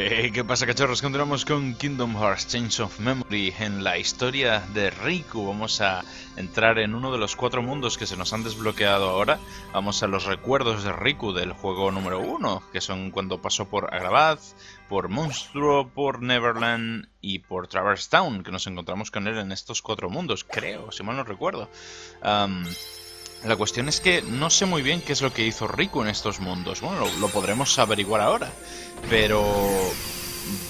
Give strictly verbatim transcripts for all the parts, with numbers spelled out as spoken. Hey, ¿qué pasa, cachorros? Continuamos con Kingdom Hearts Re:Chain of Memories. En la historia de Riku vamos a entrar en uno de los cuatro mundos que se nos han desbloqueado ahora. Vamos a los recuerdos de Riku del juego número uno, que son cuando pasó por Agrabah, por Monstruo, por Neverland y por Traverse Town, que nos encontramos con él en estos cuatro mundos, creo, si mal no recuerdo. Um, la cuestión es que no sé muy bien qué es lo que hizo Riku en estos mundos. Bueno, lo, lo podremos averiguar ahora. Pero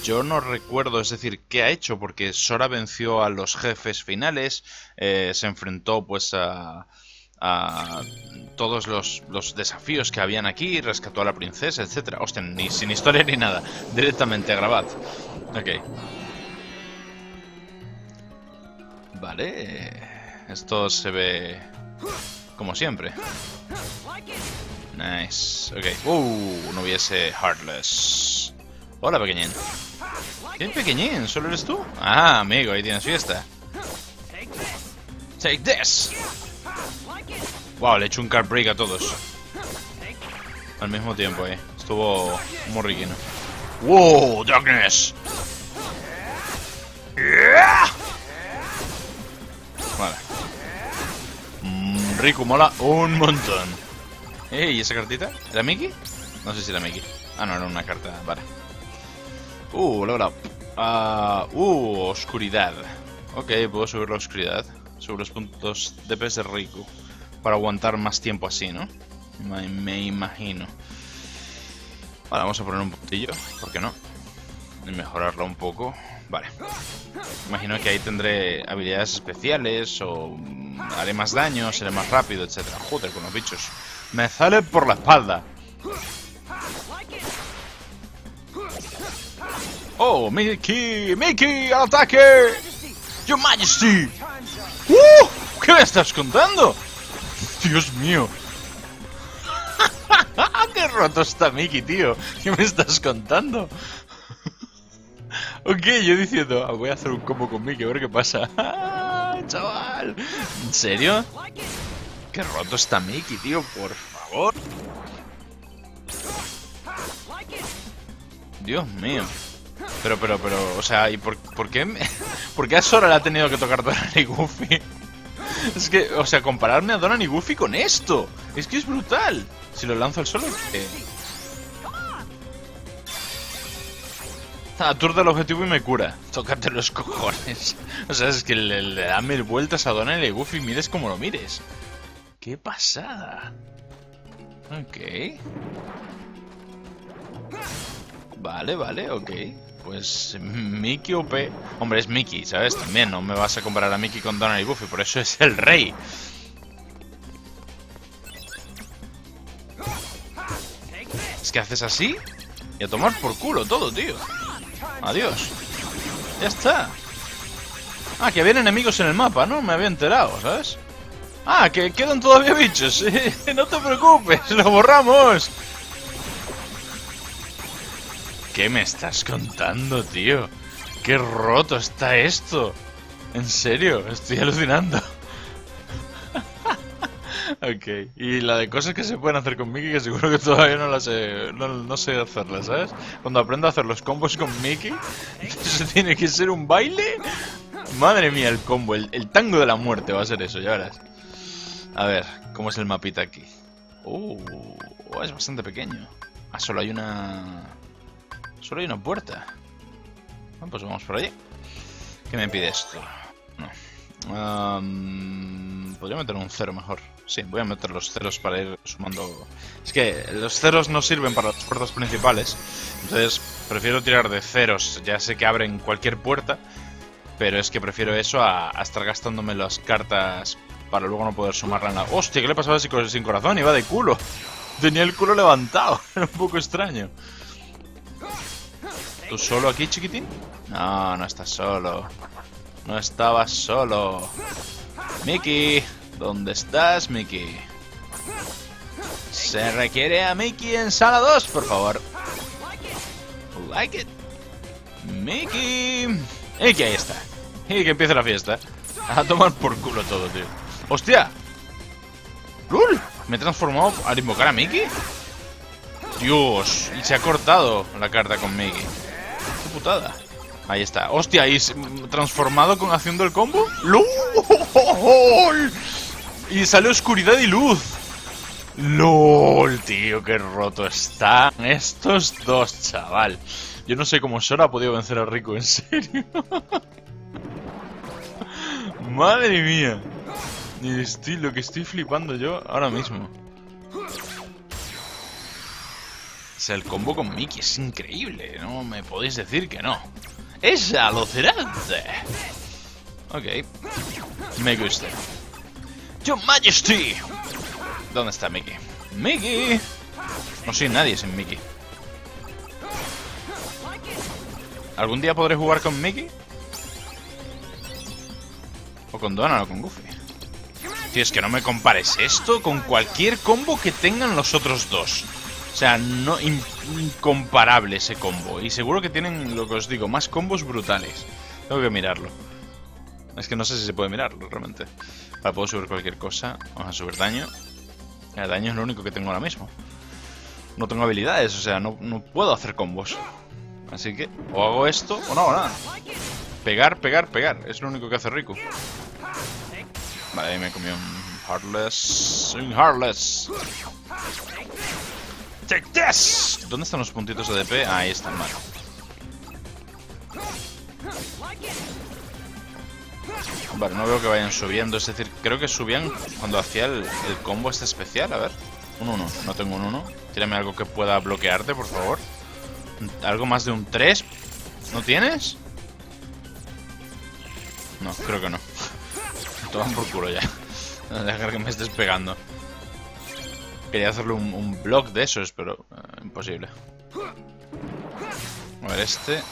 yo no recuerdo, es decir, qué ha hecho, porque Sora venció a los jefes finales, eh, se enfrentó pues a, a todos los, los desafíos que habían aquí, rescató a la princesa, etcétera. Hostia, ni sin historia ni nada, directamente grabad. Ok. Vale, esto se ve como siempre. Nice, ok. Uh, no hubiese Heartless. Hola, pequeñín. ¿Quién pequeñín? ¿Solo eres tú? Ah, amigo, ahí tienes fiesta. Take this. Wow, le he hecho un card break a todos al mismo tiempo, eh. Estuvo muy riquino. Wow, darkness. Vale. Mm, Riku mola un montón. Hey, ¿y esa cartita? ¿Era Mickey? No sé si era Mickey. Ah, no, era una carta, vale. Uh, level up. Uh, uh, oscuridad. Ok, puedo subir la oscuridad. Subo los puntos D P S de Riku para aguantar más tiempo así, ¿no? Me, me imagino. Vale, vamos a poner un puntillo, ¿por qué no? Y mejorarlo un poco. Vale. Imagino que ahí tendré habilidades especiales o haré más daño, seré más rápido, etcétera. Joder, con los bichos. Me sale por la espalda. Oh, Mickey, Mickey, al ataque. Your Majesty. ¡Uh! ¿Qué me estás contando? Dios mío. ¡Qué roto está Mickey, tío! ¿Qué me estás contando? Ok, yo diciendo, ah, voy a hacer un combo con Mickey, a ver qué pasa. Chaval. ¿En serio? ¡Qué roto está Mickey, tío! ¡Por favor! Dios mío. Pero, pero, pero... O sea, ¿y por, ¿por qué me... ¿Por qué a Sora le ha tenido que tocar Donald y Goofy? Es que, o sea, compararme a Donald y Goofy con esto. Es que es brutal. Si lo lanzo al suelo... Eh... Aturde el objetivo y me cura. Tócate los cojones. O sea, es que le, le da mil vueltas a Donald y Goofy, mires como lo mires. ¡Qué pasada! Ok. Vale, vale, ok. Pues Mickey O P. Hombre, es Mickey, ¿sabes? También no me vas a comparar a Mickey con Donald y Goofy, por eso es el rey. Es que haces así y a tomar por culo todo, tío. Adiós. Ya está. Ah, que había enemigos en el mapa, ¿no? Me había enterado, ¿sabes? Ah, que quedan todavía bichos. No te preocupes, lo borramos. ¿Qué me estás contando, tío? Qué roto está esto. En serio, estoy alucinando. Ok, y la de cosas que se pueden hacer con Mickey, que seguro que todavía no las sé, no, no sé hacerlas, ¿sabes? Cuando aprendo a hacer los combos con Mickey, eso tiene que ser un baile. Madre mía, el combo, el, el tango de la muerte va a ser eso, ya verás. A ver, ¿cómo es el mapita aquí? Oh, es bastante pequeño. Ah, solo hay una... Solo hay una puerta. Ah, pues vamos por allí. ¿Qué me pide esto? No. Um, Podría meter un cero mejor. Sí, voy a meter los ceros para ir sumando... Es que los ceros no sirven para las puertas principales. Entonces, prefiero tirar de ceros. Ya sé que abren cualquier puerta. Pero es que prefiero eso a, a estar gastándome las cartas... Para luego no poder sumarla en la... ¡Hostia! ¿Qué le pasaba sin corazón? Iba de culo. Tenía el culo levantado. Era un poco extraño. ¿Tú solo aquí, chiquitín? No, no estás solo. No estabas solo. Mickey. ¿Dónde estás, Mickey? Se requiere a Mickey en sala dos, por favor. Like it. Mickey. Y que ahí está. Y que empiece la fiesta. A tomar por culo todo, tío. ¡Hostia! ¡Lul! ¿Me he transformado al invocar a Mickey? Dios, y se ha cortado la carta con Mickey. ¡Qué putada! Ahí está. ¡Hostia! ¿Y transformado con haciendo el combo? ¡Lol! Y sale oscuridad y luz. ¡Lol, tío! ¡Qué roto están estos dos, chaval! Yo no sé cómo Sora ha podido vencer a Riku, en serio. ¡Madre mía! Estoy, lo que estoy flipando yo ahora mismo. O sea, el combo con Mickey es increíble. No me podéis decir que no. ¡Es alucinante! Ok. Me gusta. ¡Your Majesty! ¿Dónde está Mickey? ¡Mickey! No soy nadie sin Mickey. ¿Algún día podré jugar con Mickey? O con Donald o con Goofy. Tío, es que no me compares esto con cualquier combo que tengan los otros dos. O sea, no, in, incomparable ese combo. Y seguro que tienen, lo que os digo, más combos brutales. Tengo que mirarlo. Es que no sé si se puede mirarlo, realmente. Para poder subir cualquier cosa. Vamos a subir daño. El daño es lo único que tengo ahora mismo. No tengo habilidades, o sea, no, no puedo hacer combos. Así que, o hago esto, o no hago nada. Pegar, pegar, pegar. Es lo único que hace Riku. Vale, ahí me comió un Heartless. Un Heartless. Take this. ¿Dónde están los puntitos de A D P? Ah, ahí están, mal. Vale, no veo que vayan subiendo. Es decir, creo que subían cuando hacía el, el combo este especial. A ver. Un uno. No tengo un uno. Tírame algo que pueda bloquearte, por favor. Algo más de un tres. ¿No tienes? No, creo que no. Toman por culo ya. Dejar que me estés pegando. Quería hacerle un, un block de esos, pero uh, imposible. A ver, este.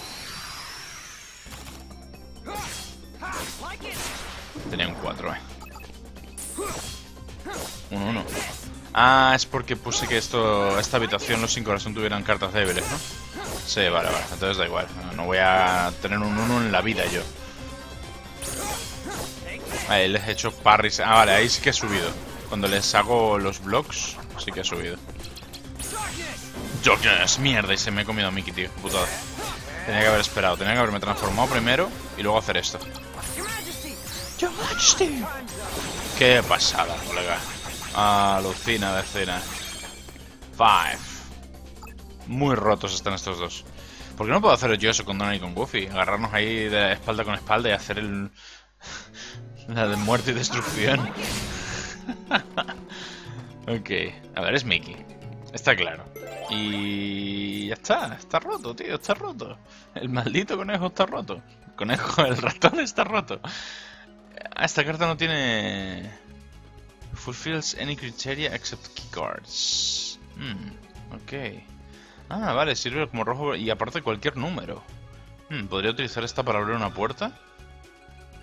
Tenía un cuatro, eh. Un uno. Ah, es porque puse que esto, esta habitación, los sin corazón tuvieran cartas débiles, ¿no? Sí, vale, vale. Entonces da igual. No voy a tener un uno en la vida yo. Ahí les he hecho parries. Ah, vale, ahí sí que he subido. Cuando les hago los blocks, sí que he subido. ¡Darkness! ¡Mierda! Y se me he comido a Mickey, tío. Putada. Tenía que haber esperado. Tenía que haberme transformado primero y luego hacer esto. ¡Qué pasada, colega! Alucina, vecina. Five. Muy rotos están estos dos. ¿Por qué no puedo hacer yo eso con Donald y con Goofy? Agarrarnos ahí de espalda con espalda y hacer el... la de muerte y destrucción. Ok. A ver, es Mickey. Está claro. Y ya está. Está roto, tío. Está roto. El maldito conejo está roto. El conejo, el ratón está roto. Esta carta no tiene... Fulfills any criteria except keycards. Hmm. Ok. Ah, vale. Sirve como rojo y aparte cualquier número. Hmm. ¿Podría utilizar esta para abrir una puerta?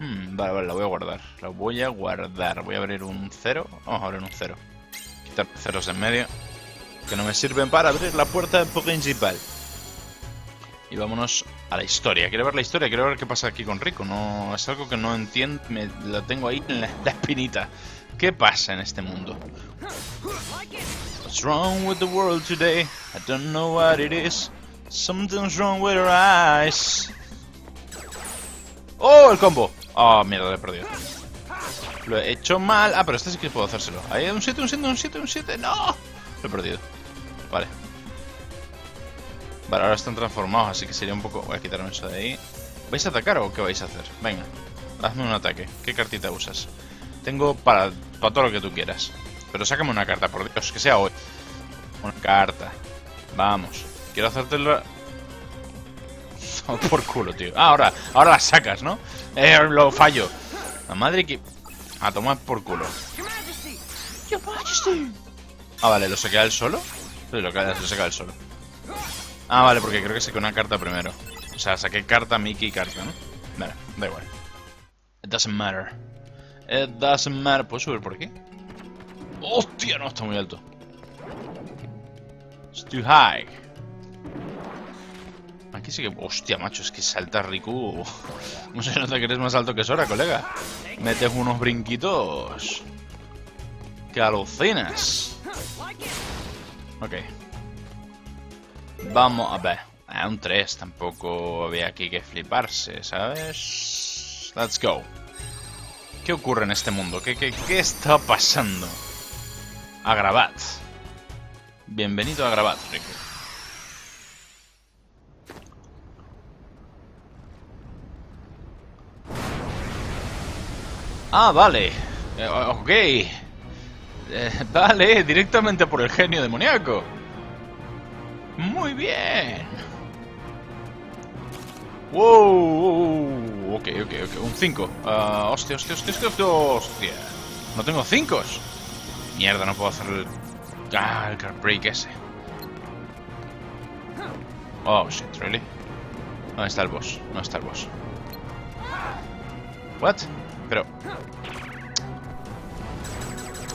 Hmm, vale, vale, la voy a guardar. La voy a guardar. Voy a abrir un cero. Vamos a abrir un cero. Quitar ceros en medio. Que no me sirven para abrir la puerta principal. Y vámonos a la historia. Quiero ver la historia, quiero ver qué pasa aquí con Riku. No, es algo que no entiendo. Me la tengo ahí en la, la espinita. ¿Qué pasa en este mundo? What's wrong with the world today? I don't know what it is. Something's wrong with our eyes. ¡Oh, el combo! ¡Oh, mierda, lo he perdido! Lo he hecho mal. Ah, pero este sí que puedo hacérselo. Ahí hay un siete, un siete, un siete, un siete. ¡No! Lo he perdido. Vale. Vale, ahora están transformados, así que sería un poco... Voy a quitarme eso de ahí. ¿Vais a atacar o qué vais a hacer? Venga, hazme un ataque. ¿Qué cartita usas? Tengo para, para todo lo que tú quieras. Pero sácame una carta, por Dios, que sea hoy. Una carta. Vamos. Quiero hacértela... Por culo, tío. Ah, ahora, ahora las sacas, ¿no? Eh, lo fallo. La madre que... A tomar por culo. Ah, vale, ¿lo saqué él solo? Sí, lo, lo saqué él solo. Ah, vale, porque creo que saqué una carta primero. O sea, saqué carta, Mickey y carta, ¿no? Vale, da igual. It doesn't matter. It doesn't matter. ¿Puedo subir por aquí? ¡Hostia! No, está muy alto. It's too high. Aquí sí que... Hostia, macho, es que salta Riku. No se nota que eres más alto que Sora, colega. Metes unos brinquitos que alucinas. Ok. Vamos a ver. Ah, un tres, tampoco había aquí que fliparse, ¿sabes? Let's go. ¿Qué ocurre en este mundo? ¿Qué, qué, qué está pasando? Agrabah. Bienvenido a Agrabah, Riku. Ah, vale. Eh, ok. Eh, vale, directamente por el genio demoníaco. Muy bien. Wow. Ok, ok, ok. Un cinco. Uh, hostia, hostia, hostia, hostia, hostia. No tengo cinco. Mierda, no puedo hacer el... Ah, el card break ese. Oh, shit, really? ¿Dónde está el boss? ¿Dónde está el boss? What? Pero...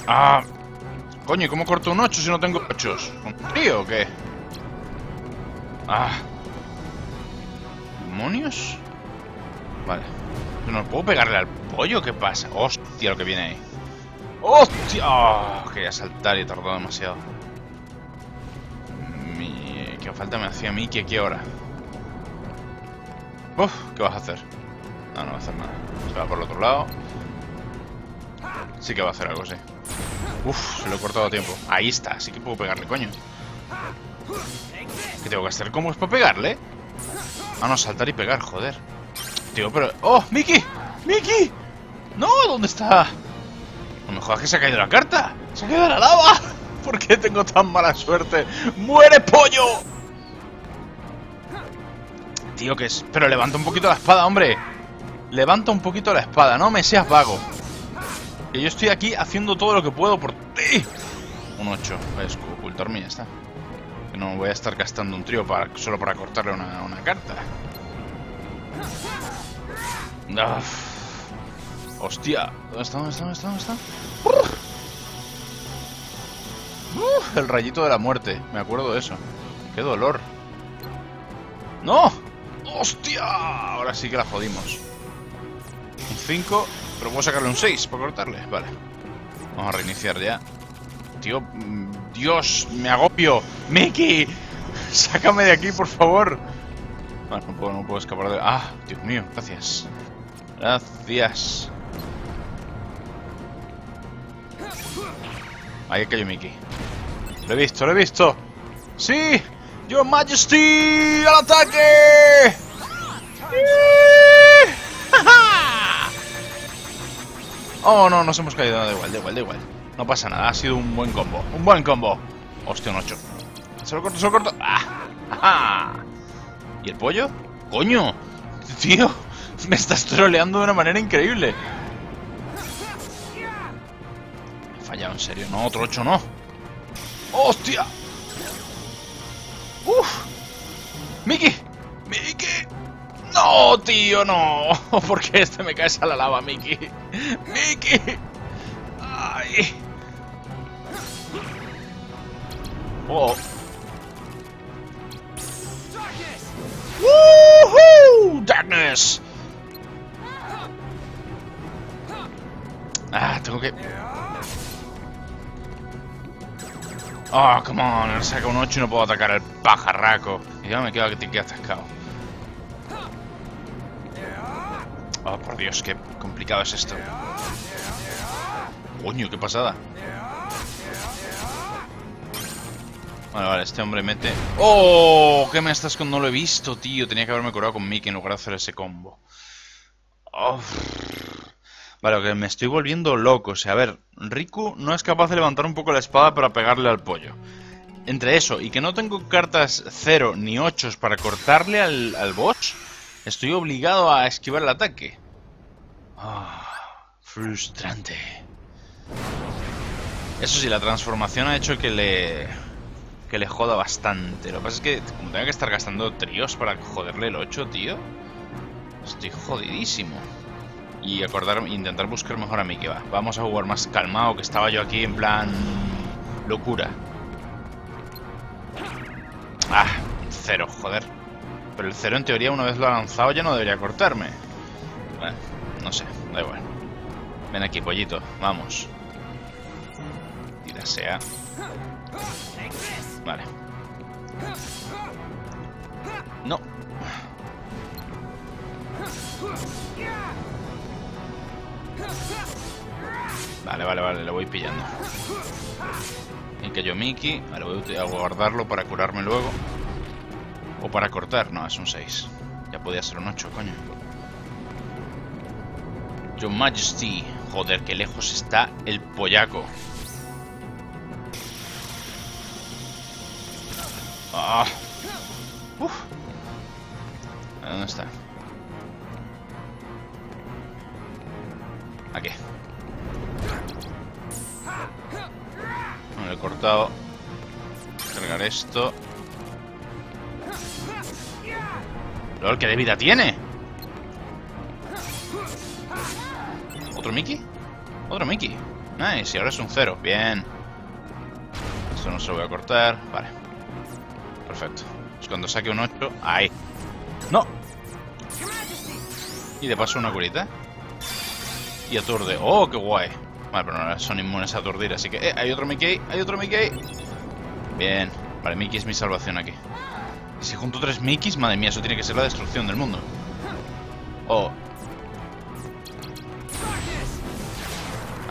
Ah... Coño, ¿y cómo corto un ocho si no tengo ocho? ¿Un trío o qué? Ah... ¿Demonios? Vale... ¿No puedo pegarle al pollo? ¿Qué pasa? Hostia, lo que viene ahí. ¡Hostia! Oh, quería saltar y tardó demasiado. Mi... ¿Qué falta me hacía Mickey aquí ahora? Uf, ¿qué vas a hacer? No, no va a hacer nada. Se va por el otro lado. Sí que va a hacer algo, sí. Uf, se lo he cortado a tiempo. Ahí está, así que puedo pegarle, coño. ¿Qué tengo que hacer? ¿Cómo es para pegarle? Ah, no, saltar y pegar, joder. Tío, pero... ¡Oh, Mickey! ¡Mickey! ¡No! ¿Dónde está? No me jodas que se ha caído la carta. ¡Se ha caído la lava! ¿Por qué tengo tan mala suerte? ¡Muere, pollo! Tío, ¿qué es? Pero levanta un poquito la espada, hombre. Levanta un poquito la espada, no me seas vago. Que yo estoy aquí haciendo todo lo que puedo por ti. Un ocho, es ocultar mí, ya está. Que no voy a estar gastando un trío para, solo para cortarle una, una carta. Uf. Hostia, ¿dónde está? ¿Dónde está? ¿Dónde está? ¿Dónde está? Uh. Uh, el rayito de la muerte, me acuerdo de eso. ¡Qué dolor! ¡No! ¡Hostia! Ahora sí que la jodimos. Un cinco, pero puedo sacarle un seis para cortarle. Vale. Vamos a reiniciar ya. Tío, Dios, me agopio. ¡Mickey! Sácame de aquí, por favor. Bueno, no puedo, no puedo escapar de... Ah, Dios mío, gracias. Gracias. Ahí cayó Mickey. Lo he visto, lo he visto. ¡Sí! ¡Your Majesty! ¡Al ataque! Oh, no, nos hemos caído, da igual, da igual, da igual. No pasa nada, ha sido un buen combo. Un buen combo. Hostia, un ocho. Se lo corto, se lo corto. ¡Ah! ¡Ah! ¿Y el pollo? ¡Coño! Tío, me estás troleando de una manera increíble. He fallado, en serio. No, otro ocho no. ¡Hostia! ¡Uf! ¡Mickey! ¡Mickey! ¡No, tío, no! ¿Por qué este me caes a la lava, Mickey? ¡Mickey! ¡Ay! ¡Oh! ¡Woohoo! ¡Darkness! Ah, tengo que... Oh, come on. Me saca un ocho y no puedo atacar al pajarraco. Y ya me quedo que te atascado. Oh, por Dios, qué complicado es esto. Coño, qué pasada. Vale, vale, este hombre mete... ¡Oh! ¿Qué me estás con...? No lo he visto, tío. Tenía que haberme curado con Mickey en lugar de hacer ese combo. Oh. Vale, que me estoy volviendo loco. O sea, a ver, Riku no es capaz de levantar un poco la espada para pegarle al pollo. Entre eso y que no tengo cartas cero ni ocho para cortarle al, al boss, estoy obligado a esquivar el ataque. Oh, frustrante. Eso sí, la transformación ha hecho que le... que le joda bastante. Lo que pasa es que como tengo que estar gastando tríos para joderle el ocho, tío, estoy jodidísimo. Y acordar, intentar buscar mejor a mí que va. Vamos a jugar más calmado, que estaba yo aquí en plan... locura. Ah, cero, joder. Pero el cero en teoría una vez lo ha lanzado ya no debería cortarme. Bueno, no sé, da igual. Ven aquí, pollito, vamos. Tira sea. Vale. No. Vale, vale, vale, lo voy pillando. En que yo Mickey, ahora voy a guardarlo para curarme luego. O para cortar, no, es un seis. Ya podía ser un ocho, coño. Your Majesty. Joder, que lejos está el pollaco. Ah. Uf. ¿Dónde está? Aquí. No lo he cortado. Cargar esto. LOL, ¿qué de vida tiene? ¿Otro Mickey? Otro Mickey. Nice, y ahora es un cero. Bien. Esto no se lo voy a cortar. Vale. Perfecto. Es cuando saque un ocho. ¡Ahí! ¡No! Y de paso una curita. Y aturde. ¡Oh, qué guay! Vale, pero no son inmunes a aturdir, así que... ¡Eh! ¡Hay otro Mickey! ¡Hay otro Mickey! Bien. Vale, Mickey es mi salvación aquí. Y si junto tres Mickeys, madre mía, eso tiene que ser la destrucción del mundo. Oh.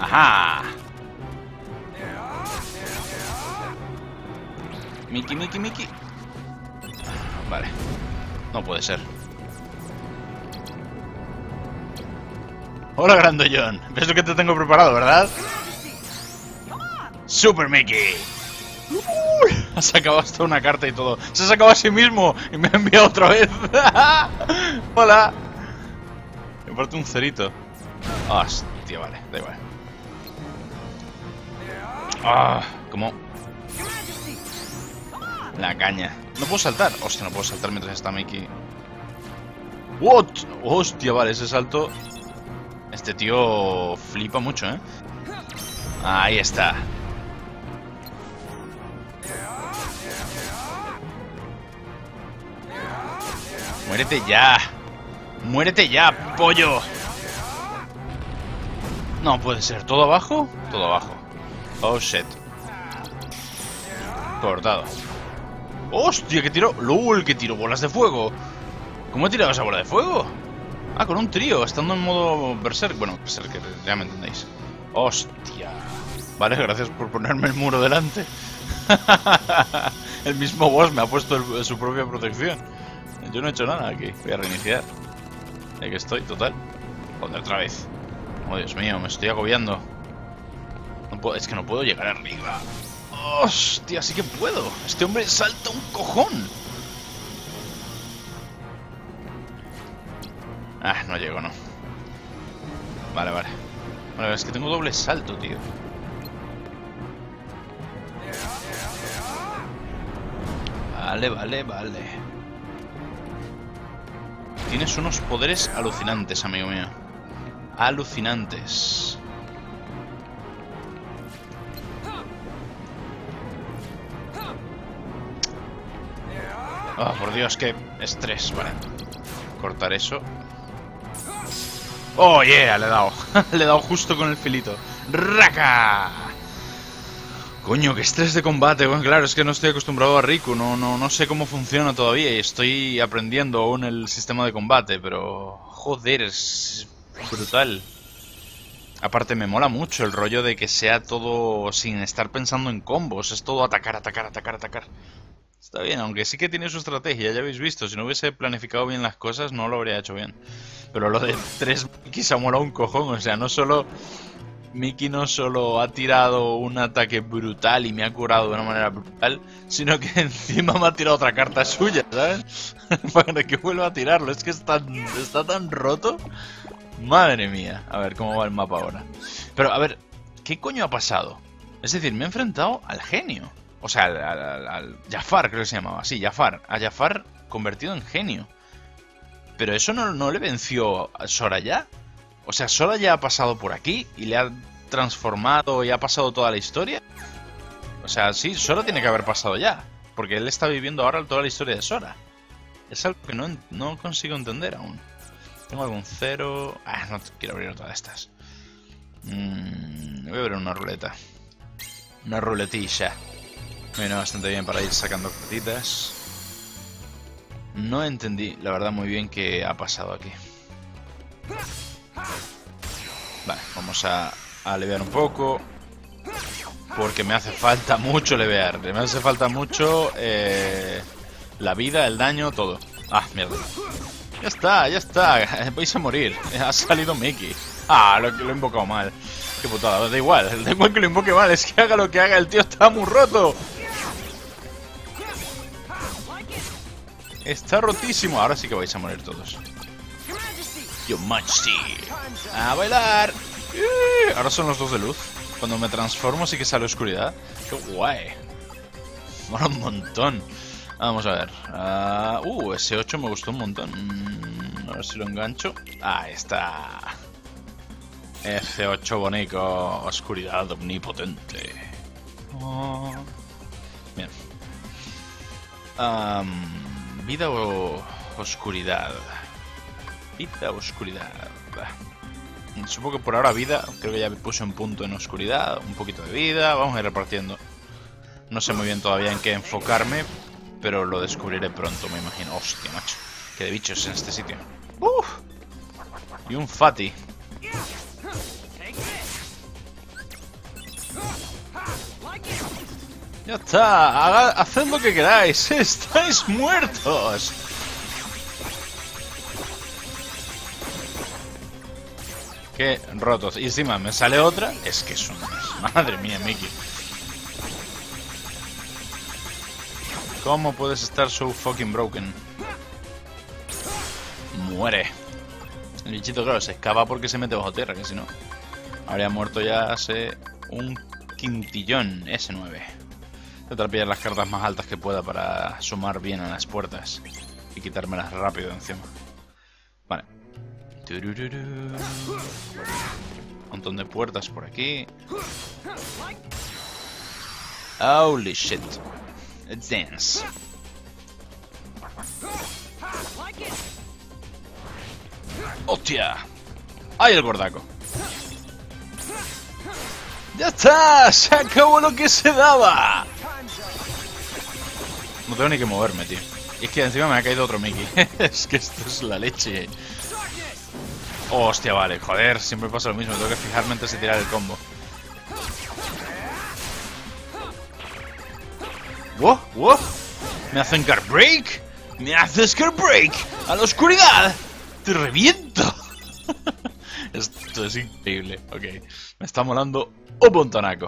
Ajá. Mickey, Mickey, Mickey. Vale. No puede ser. Hola, grandollón. ¿Ves lo que te tengo preparado, verdad? Super Mickey. Uy, ha sacado hasta una carta y todo. Se ha sacado a sí mismo y me ha enviado otra vez. Hola. Me parte un cerito. Hostia, vale, da igual. Ah, como la caña. No puedo saltar. Hostia, no puedo saltar mientras está Mickey. What? Hostia, vale, ese salto. Este tío flipa mucho, ¿eh? Ahí está. ¡Muérete ya! ¡Muérete ya, pollo! No puede ser. ¿Todo abajo? Todo abajo. Oh, shit. Cortado. ¡Hostia, qué tiro! ¡Lul, qué tiro! ¡Bolas de fuego! ¿Cómo he tirado esa bola de fuego? Ah, con un trío. Estando en modo berserk. Bueno, berserk, ya me entendéis. ¡Hostia! Vale, gracias por ponerme el muro delante. El mismo boss me ha puesto el, su propia protección. Yo no he hecho nada aquí. Voy a reiniciar. Ahí que estoy, total. Joder, otra vez. Oh, Dios mío, me estoy agobiando. No puedo, es que no puedo llegar arriba. Hostia, sí que puedo. Este hombre salta un cojón. Ah, no llego, no. Vale, vale. Bueno, es que tengo doble salto, tío. Vale, vale, vale. Tienes unos poderes alucinantes, amigo mío. Alucinantes. Oh, por Dios, qué estrés. Vale. Cortar eso. Oh, yeah, le he dado. Le he dado justo con el filito. ¡Raca! Coño, qué estrés de combate. Bueno, claro, es que no estoy acostumbrado a Riku, no, no, no sé cómo funciona todavía y estoy aprendiendo aún el sistema de combate, pero... Joder, es brutal. Aparte, me mola mucho el rollo de que sea todo sin estar pensando en combos, es todo atacar, atacar, atacar, atacar. Está bien, aunque sí que tiene su estrategia, ya habéis visto, si no hubiese planificado bien las cosas no lo habría hecho bien. Pero lo de tres Mickeys ha molado un cojón, o sea, no solo... Mickey no solo ha tirado un ataque brutal y me ha curado de una manera brutal, sino que encima me ha tirado otra carta suya, ¿sabes? Para que vuelva a tirarlo, es que está, está tan roto. Madre mía, a ver cómo va el mapa ahora. Pero a ver, ¿qué coño ha pasado? Es decir, me he enfrentado al genio. O sea, al, al, al Jafar creo que se llamaba, sí, Jafar. A Jafar convertido en genio. Pero eso no, no le venció a Sora ya. O sea, Sora ya ha pasado por aquí y le ha transformado y ha pasado toda la historia. O sea, sí, Sora tiene que haber pasado ya. Porque él está viviendo ahora toda la historia de Sora. Es algo que no, no consigo entender aún. Tengo algún cero... Ah, no quiero abrir otra de estas. Mm, voy a abrir una ruleta. Una ruletilla. Me viene bastante bien para ir sacando cartitas. No entendí, la verdad, muy bien qué ha pasado aquí. Vale, vamos a aliviar un poco. Porque me hace falta mucho levear. Me hace falta mucho eh, la vida, el daño, todo. Ah, mierda. Ya está, ya está. Vais a morir. Ha salido Mickey. Ah, lo, lo he invocado mal. Qué putada. Da igual. Da igual que lo invoque mal. Es que haga lo que haga. El tío está muy roto. Está rotísimo. Ahora sí que vais a morir todos. Your Majesty. A bailar. Ahora son los dos de luz. Cuando me transformo sí que sale oscuridad. Qué guay. Mola un montón. Vamos a ver. Uh, uh ese ocho me gustó un montón. Mm, a ver si lo engancho. Ahí está. Ese ocho bonito. Oscuridad omnipotente. Oh. Bien. Um, vida o oscuridad. Vida o oscuridad. Supongo que por ahora vida. Creo que ya puse un punto en oscuridad. Un poquito de vida. Vamos a ir repartiendo. No sé muy bien todavía en qué enfocarme. Pero lo descubriré pronto, me imagino. Hostia, macho. Qué de bichos en este sitio. ¡Uf! Y un Fatty. Ya está. Haga, haced lo que queráis. Estáis muertos. Qué rotos. Y encima me sale otra. Es que son... Madre mía, Mickey. ¿Cómo puedes estar so fucking broken? Muere. El bichito, claro, se escapa porque se mete bajo tierra, que si no habría muerto ya hace un quintillón. ese nueve. Tratar de pillar las cartas más altas que pueda para sumar bien a las puertas y quitármelas rápido encima. Vale. Un montón de puertas por aquí. Holy shit. Dance. ¡Hostia! ¡Ay, el gordaco! ¡Ya está! ¡Se acabó lo que se daba! No tengo ni que moverme, tío. Y es que encima me ha caído otro Mickey. Es que esto es la leche. ¡Hostia, vale! Joder, siempre pasa lo mismo. Tengo que fijarme antes de tirar el combo. Wow, wow. Me hacen car break. Me haces car break. A la oscuridad. Te reviento. Esto es increíble. Ok. Me está molando un montonaco.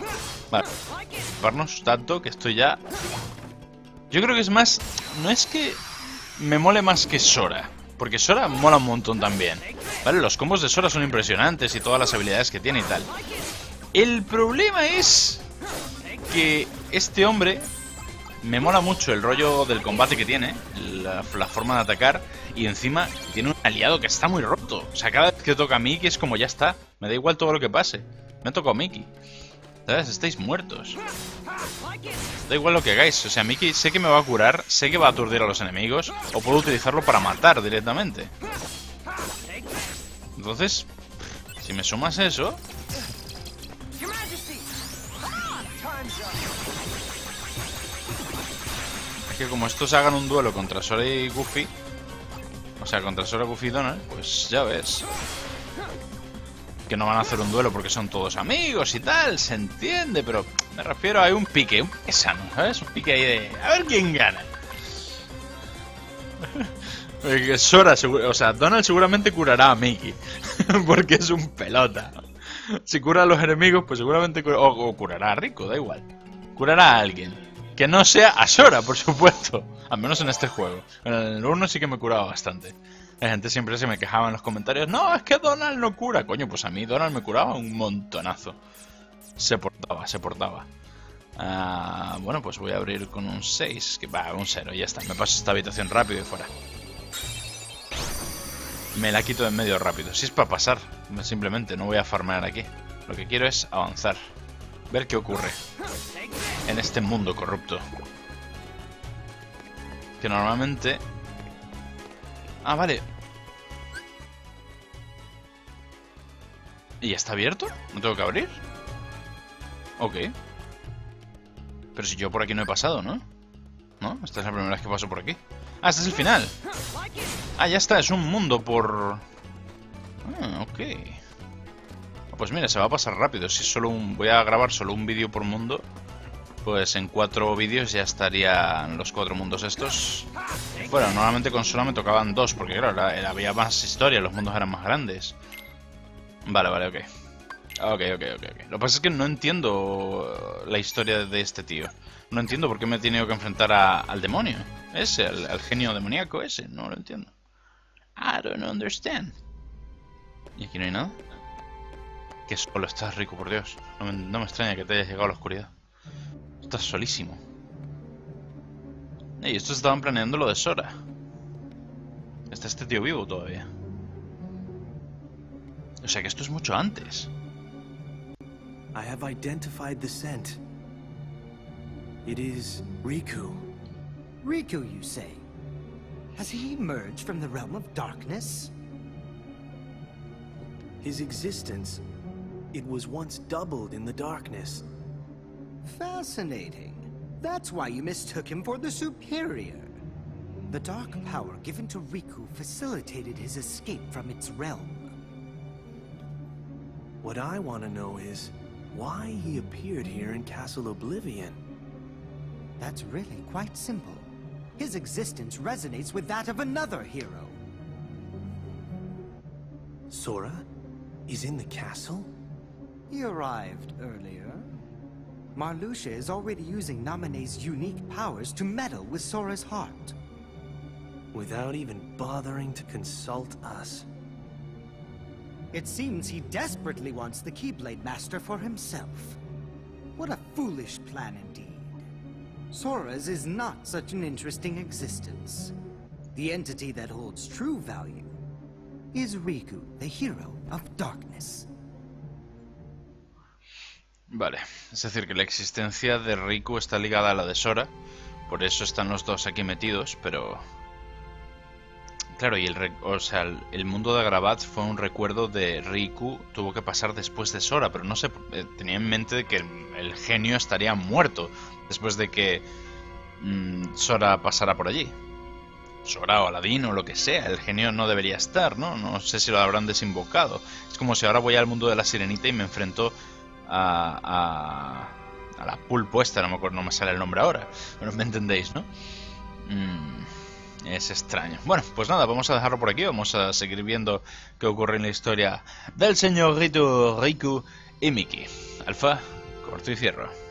Vale. Parnos tanto que estoy ya. Yo creo que es más. No es que me mole más que Sora. Porque Sora mola un montón también. Vale, los combos de Sora son impresionantes y todas las habilidades que tiene y tal. El problema es que este hombre. Me mola mucho el rollo del combate que tiene, la, la forma de atacar, y encima tiene un aliado que está muy roto. O sea, cada vez que toca a Mickey es como ya está. Me da igual todo lo que pase. Me ha tocado Mickey. ¿Sabes? Estáis muertos. Da igual lo que hagáis. O sea, Mickey sé que me va a curar, sé que va a aturdir a los enemigos, o puedo utilizarlo para matar directamente. Entonces, si me sumas eso... Que como estos hagan un duelo contra Sora y Goofy, o sea, contra Sora, Goofy y Donald, pues ya ves que no van a hacer un duelo porque son todos amigos y tal, se entiende, pero me refiero a un pique, un pique sano, ¿sabes? Un pique ahí de a ver quién gana. Sora, o sea, Donald seguramente curará a Mickey porque es un pelota. Si cura a los enemigos, pues seguramente cura, o, o curará a Riku, da igual, curará a alguien. Que no sea a Sora, por supuesto. Al menos en este juego. En el uno sí que me curaba bastante. La gente siempre se me quejaba en los comentarios. No, es que Donald no cura. Coño, pues a mí Donald me curaba un montonazo. Se portaba, se portaba. Ah, bueno, pues voy a abrir con un seis. Que va, un cero. Ya está. Me paso esta habitación rápido y fuera. Me la quito de en medio rápido. Si es para pasar. Simplemente no voy a farmear aquí. Lo que quiero es avanzar. Ver qué ocurre en este mundo corrupto. Que normalmente... Ah, vale. ¿Y ya está abierto? ¿No tengo que abrir? Ok. Pero si yo por aquí no he pasado, ¿no? ¿No? Esta es la primera vez que paso por aquí. Ah, este es el final. Ah, ya está, es un mundo por... Ah, ok. Pues mira, se va a pasar rápido. Si solo un... voy a grabar solo un vídeo por mundo, pues en cuatro vídeos ya estarían los cuatro mundos estos. Bueno, normalmente con Sora me tocaban dos, porque claro, había más historia, los mundos eran más grandes. Vale, vale, ok. Ok, ok, ok, ok. Lo que pasa es que no entiendo la historia de este tío. No entiendo por qué me he tenido que enfrentar a, al demonio. Ese, al, al genio demoníaco ese. No lo entiendo. I don't understand. ¿Y aquí no hay nada? Que solo estás, Riku, por Dios. No me, no me extraña que te hayas llegado a la oscuridad. Estás solísimo. Y estos estaban planeando lo de Sora. Está este tío vivo todavía. O sea que esto es mucho antes. I have identified the scent. It is Riku. Riku, you say? Has he emerged from the realm of darkness? His existence, it was once doubled in the darkness. Fascinating. That's why you mistook him for the superior. The dark power given to Riku facilitated his escape from its realm. What I want to know is why he appeared here in Castle Oblivion. That's really quite simple. His existence resonates with that of another hero. Sora is in the castle? He arrived earlier. Marluxia is already using Naminé's unique powers to meddle with Sora's heart. Without even bothering to consult us. It seems he desperately wants the Keyblade Master for himself. What a foolish plan indeed. Sora's is not such an interesting existence. The entity that holds true value is Riku, the hero of darkness. Vale, es decir que la existencia de Riku está ligada a la de Sora, por eso están los dos aquí metidos, pero... Claro, y el, o sea, el, el mundo de Agrabah fue un recuerdo de Riku, tuvo que pasar después de Sora, pero no sé, tenía en mente que el, el genio estaría muerto después de que mmm, Sora pasara por allí. Sora o Aladín o lo que sea, el genio no debería estar, ¿no? No sé si lo habrán desinvocado. Es como si ahora voy al mundo de la sirenita y me enfrento a, a, a la pulpo esta, no me acuerdo, no me sale el nombre ahora, pero me entendéis, ¿no? Mmm... Es extraño. Bueno, pues nada, vamos a dejarlo por aquí. Vamos a seguir viendo qué ocurre en la historia del señorito Riku y Mickey. Alfa, corto y cierro.